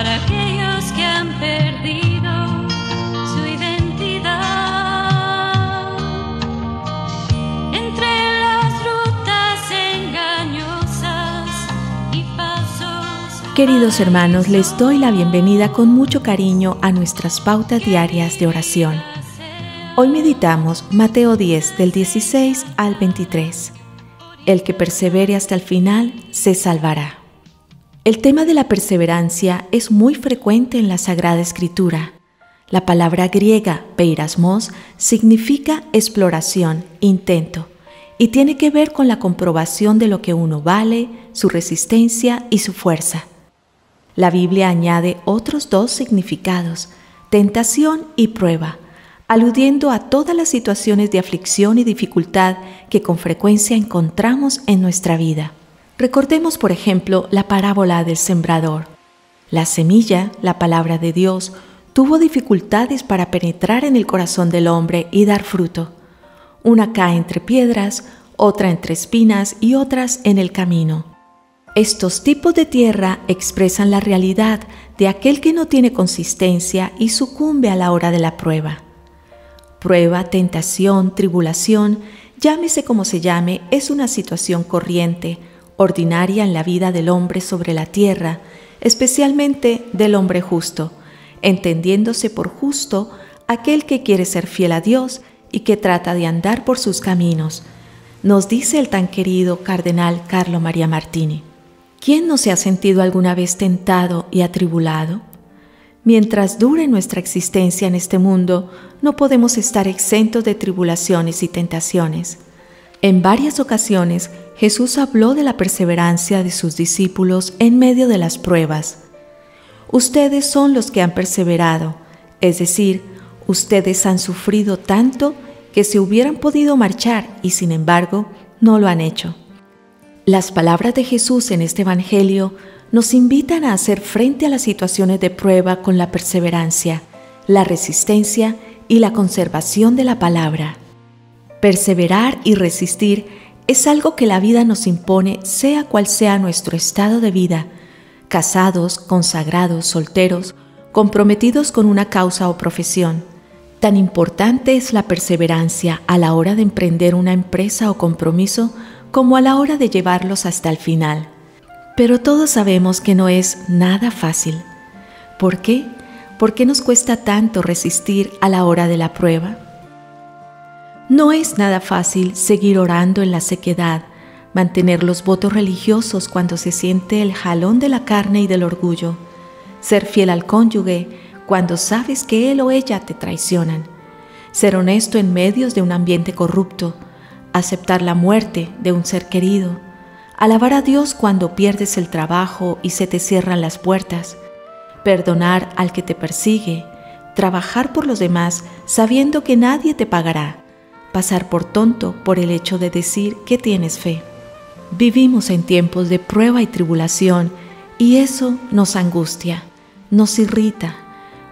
para aquellos que han perdido su identidad. Entre las rutas engañosas y falsos. Queridos hermanos, les doy la bienvenida con mucho cariño a nuestras pautas diarias de oración. Hoy meditamos Mateo 10, del 16 al 23. El que persevere hasta el final se salvará. El tema de la perseverancia es muy frecuente en la Sagrada Escritura. La palabra griega peirasmos significa exploración, intento, y tiene que ver con la comprobación de lo que uno vale, su resistencia y su fuerza. La Biblia añade otros dos significados, tentación y prueba, aludiendo a todas las situaciones de aflicción y dificultad que con frecuencia encontramos en nuestra vida. Recordemos, por ejemplo, la parábola del sembrador. La semilla, la palabra de Dios, tuvo dificultades para penetrar en el corazón del hombre y dar fruto. Una cae entre piedras, otra entre espinas y otras en el camino. Estos tipos de tierra expresan la realidad de aquel que no tiene consistencia y sucumbe a la hora de la prueba. Prueba, tentación, tribulación, llámese como se llame, es una situación corriente, ordinaria en la vida del hombre sobre la tierra, especialmente del hombre justo, entendiéndose por justo aquel que quiere ser fiel a Dios y que trata de andar por sus caminos, nos dice el tan querido cardenal Carlo María Martini. ¿Quién no se ha sentido alguna vez tentado y atribulado? Mientras dure nuestra existencia en este mundo, no podemos estar exentos de tribulaciones y tentaciones. En varias ocasiones, Jesús habló de la perseverancia de sus discípulos en medio de las pruebas. Ustedes son los que han perseverado, es decir, ustedes han sufrido tanto que se hubieran podido marchar y sin embargo no lo han hecho. Las palabras de Jesús en este Evangelio nos invitan a hacer frente a las situaciones de prueba con la perseverancia, la resistencia y la conservación de la palabra. Perseverar y resistir es algo que la vida nos impone, sea cual sea nuestro estado de vida, casados, consagrados, solteros, comprometidos con una causa o profesión. Tan importante es la perseverancia a la hora de emprender una empresa o compromiso como a la hora de llevarlos hasta el final. Pero todos sabemos que no es nada fácil. ¿Por qué? ¿Por qué nos cuesta tanto resistir a la hora de la prueba? No es nada fácil seguir orando en la sequedad, mantener los votos religiosos cuando se siente el jalón de la carne y del orgullo, ser fiel al cónyuge cuando sabes que él o ella te traicionan, ser honesto en medio de un ambiente corrupto, aceptar la muerte de un ser querido, alabar a Dios cuando pierdes el trabajo y se te cierran las puertas, perdonar al que te persigue, trabajar por los demás sabiendo que nadie te pagará, pasar por tonto por el hecho de decir que tienes fe. Vivimos en tiempos de prueba y tribulación y eso nos angustia, nos irrita,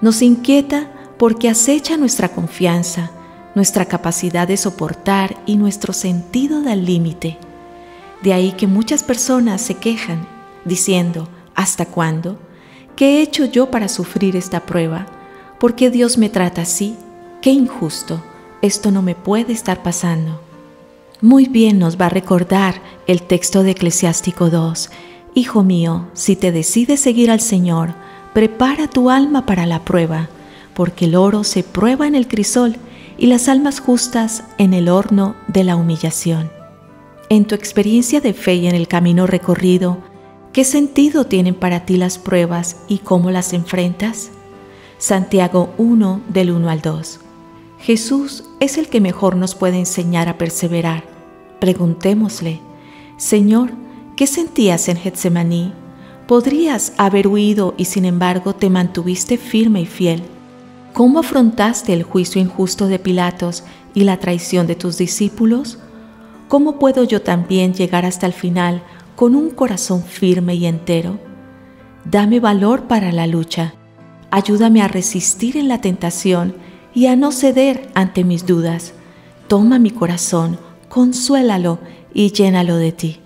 nos inquieta porque acecha nuestra confianza, nuestra capacidad de soportar y nuestro sentido del límite. De ahí que muchas personas se quejan diciendo, ¿hasta cuándo? ¿Qué he hecho yo para sufrir esta prueba? ¿Por qué Dios me trata así? ¡Qué injusto! Esto no me puede estar pasando. Muy bien nos va a recordar el texto de Eclesiástico 2. Hijo mío, si te decides seguir al Señor, prepara tu alma para la prueba, porque el oro se prueba en el crisol y las almas justas en el horno de la humillación. En tu experiencia de fe y en el camino recorrido, ¿qué sentido tienen para ti las pruebas y cómo las enfrentas? Santiago 1, del 1 al 2. Jesús es el que mejor nos puede enseñar a perseverar. Preguntémosle, Señor, ¿qué sentías en Getsemaní? Podrías haber huido y sin embargo te mantuviste firme y fiel. ¿Cómo afrontaste el juicio injusto de Pilatos y la traición de tus discípulos? ¿Cómo puedo yo también llegar hasta el final con un corazón firme y entero? Dame valor para la lucha. Ayúdame a resistir en la tentación y a no ceder ante mis dudas. Toma mi corazón, consuélalo y llénalo de ti.